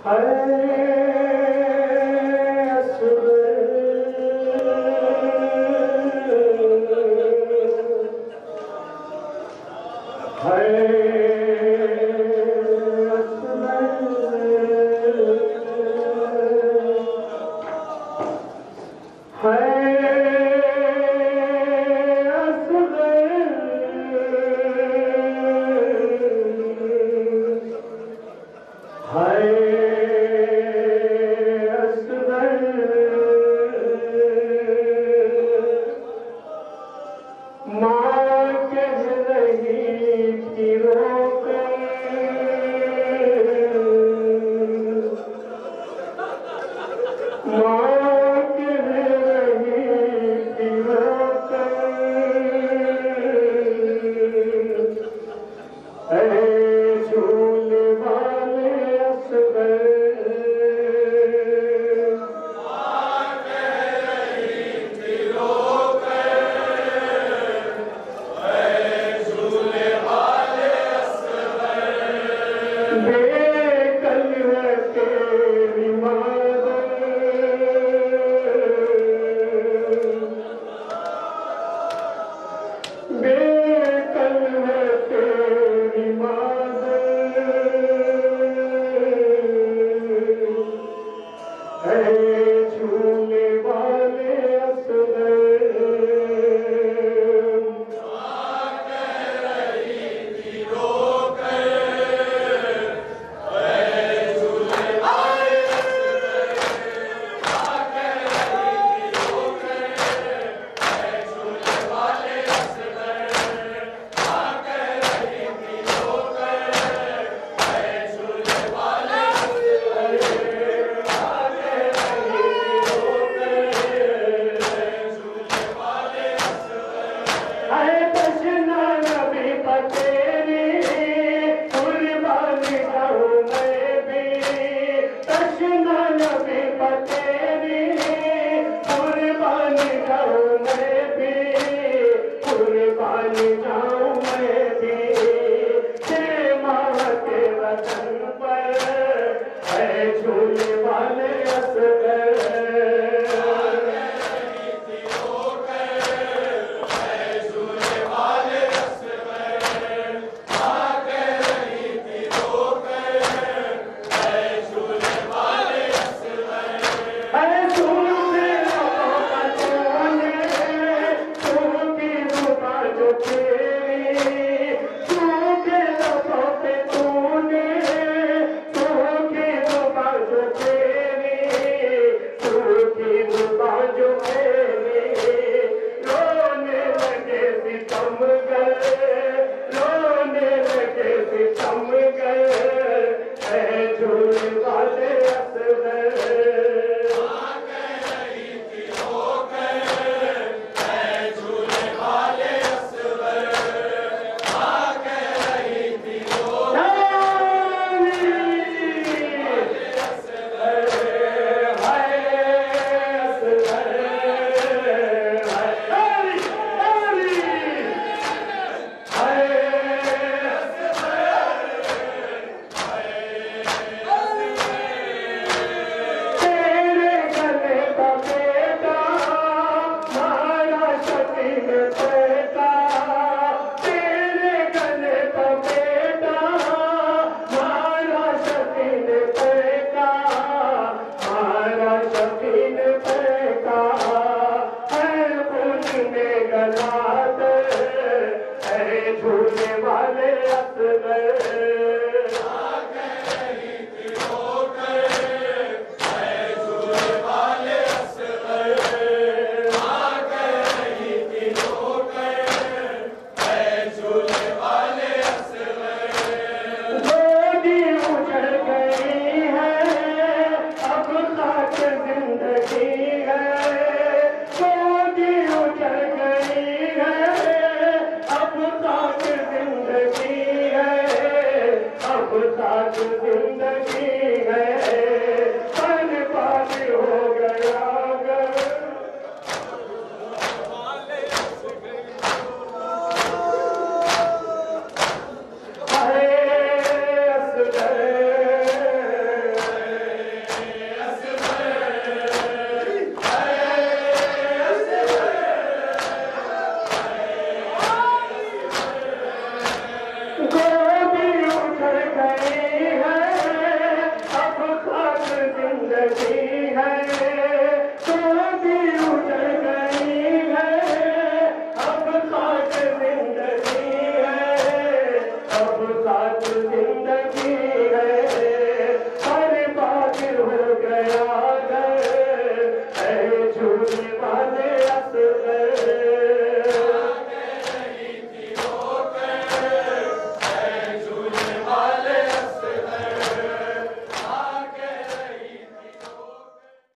Hi.